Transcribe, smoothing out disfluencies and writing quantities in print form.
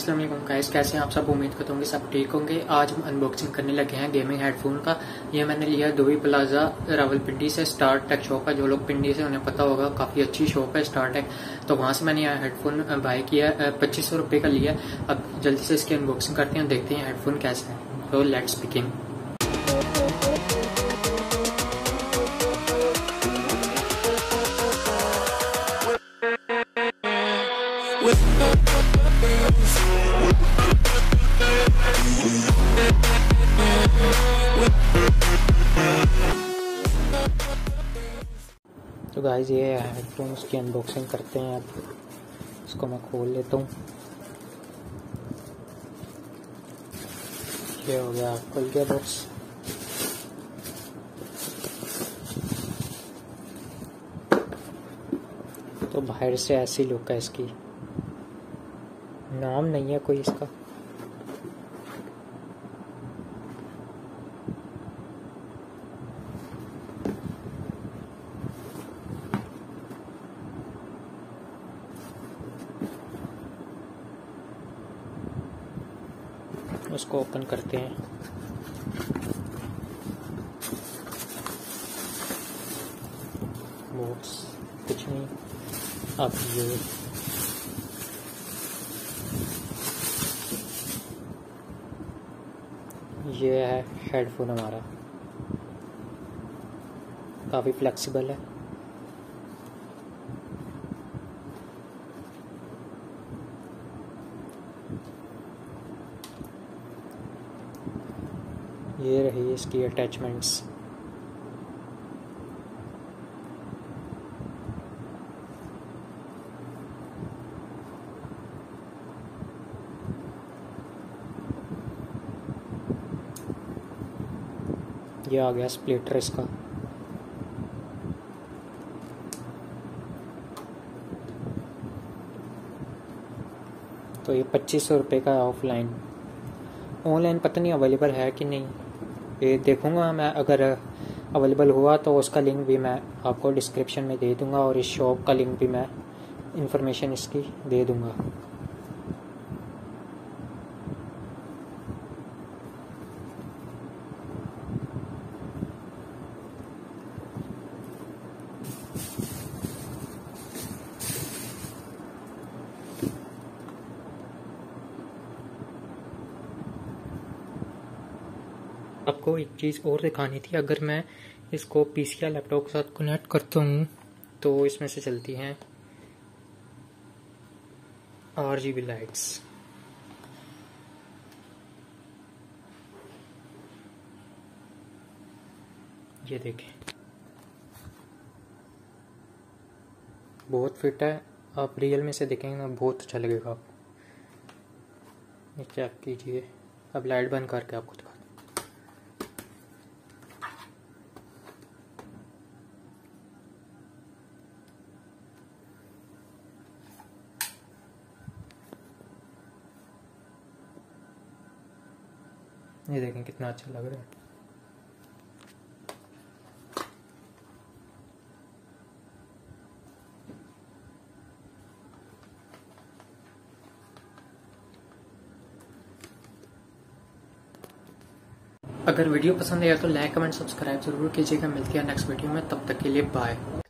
अस्सलाम वालेकुम गाइस, कैसे हैं आप सब। उम्मीद करता हूँ कि सब ठीक होंगे। आज हम अनबॉक्सिंग करने लगे हैं गेमिंग हेडफोन का। ये मैंने लिया है दुबई प्लाजा रावलपिंडी से, स्टार टेक शॉप है। जो लोग पिंडी से उन्हें पता होगा, काफ़ी अच्छी शॉप है स्टार टेक, तो वहाँ से मैंने हेडफोन बाय किया है। 2500 रुपये का लिया। अब जल्दी से इसकी अनबॉक्सिंग करते हैं, देखते हैं हेडफोन कैसे है। तो लेट्स बिगिन। तो गाइस ये हेडफोन उसकी अनबॉक्सिंग करते हैं। अब इसको मैं खोल लेता हूँ। ये हो गया, खुल गया बॉक्स। तो बाहर से ऐसी लुक है इसकी, नाम नहीं है कोई इसका। उसको ओपन करते हैं। बॉक्स कुछ नहीं। अब ये है हेडफोन हमारा, काफ़ी फ्लेक्सिबल है। ये रही इसकी अटैचमेंट्स। ये आ गया स्प्लिटर इसका। तो ये 2500 रुपये का ऑफलाइन। ऑनलाइन पता नहीं अवेलेबल है कि नहीं, ये देखूंगा मैं। अगर अवेलेबल हुआ तो उसका लिंक भी मैं आपको डिस्क्रिप्शन में दे दूंगा, और इस शॉप का लिंक भी मैं इंफॉर्मेशन इसकी दे दूंगा। आपको एक चीज़ और दिखानी थी। अगर मैं इसको पीसी या लैपटॉप के साथ कनेक्ट करता हूँ तो इसमें से चलती हैं आरजीबी लाइट्स। ये देखें, बहुत फिट है। आप रियल में से देखेंगे ना, बहुत अच्छा लगेगा आपको। चेक कीजिए। अब लाइट बंद करके आपको दिखा। ये देखें कितना अच्छा लग रहा है। अगर वीडियो पसंद आया तो लाइक कमेंट सब्सक्राइब जरूर कीजिएगा। मिलती है नेक्स्ट वीडियो में, तब तक के लिए बाय।